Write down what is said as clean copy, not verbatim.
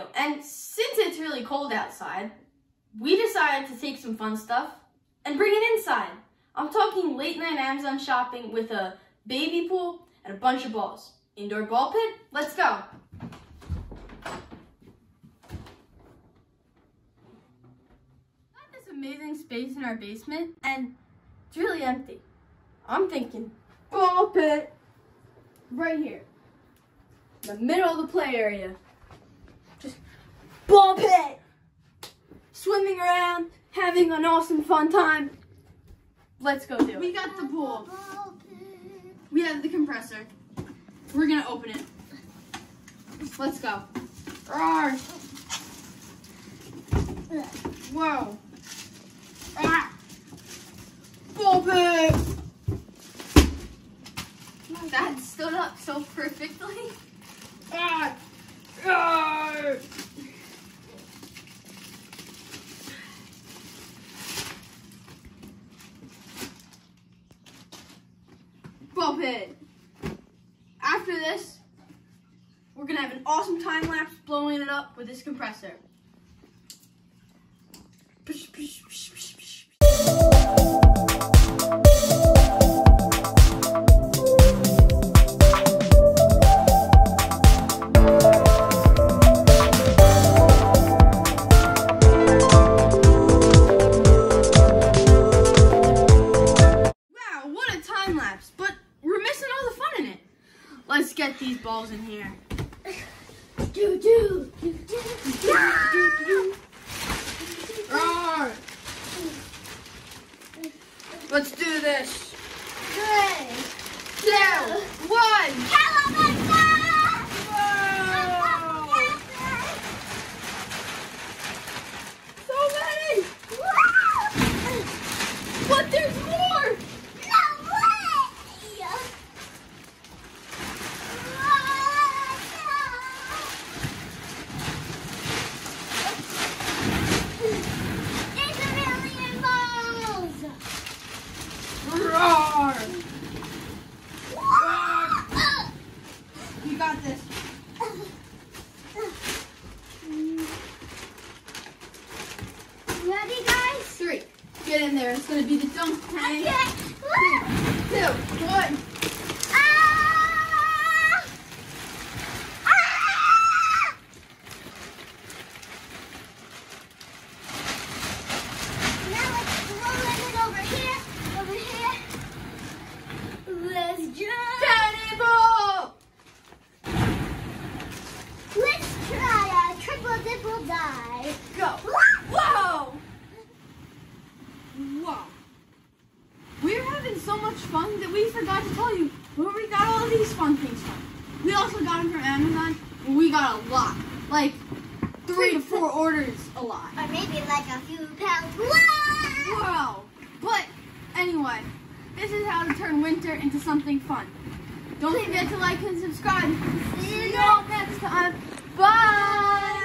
video. And since it's really cold outside, we decided to take some fun stuff and bring it inside. I'm talking late night Amazon shopping with a baby pool and a bunch of balls. Indoor ball pit, let's go. Got this amazing space in our basement and it's really empty. I'm thinking ball pit right here. The middle of the play area. Just ball pit. Swimming around, having an awesome fun time. Let's go do it. We got the pool. We have the compressor. We're gonna open it. Let's go. Roar. Whoa. Ah. Ball pit. That stood up so perfectly. Ah. Ah. Ball pit. After this, we're gonna have an awesome time lapse blowing it up with this compressor. Psh, psh, psh, psh, psh. Let's get these balls in here. Do do do do do do. Roar! Let's do this. 3, 2, 1. California! So many! But there's more! Ready, guys? 3. Get in there. It's going to be the dunk tank. Okay. 3, 2, 1. Ah! Ah! Now let's roll it over here, over here. Let's jump. Penny ball! Let's try a triple dipple dive. Go. Whoa! Whoa. We were having so much fun that we forgot to tell you where we got all these fun things from. We also got them from Amazon, and we got a lot. Like 3 to 4 orders a lot. Or maybe like a few pounds. Whoa! Whoa! But anyway, this is how to turn winter into something fun. Don't forget to like and subscribe. See you all next time. Bye!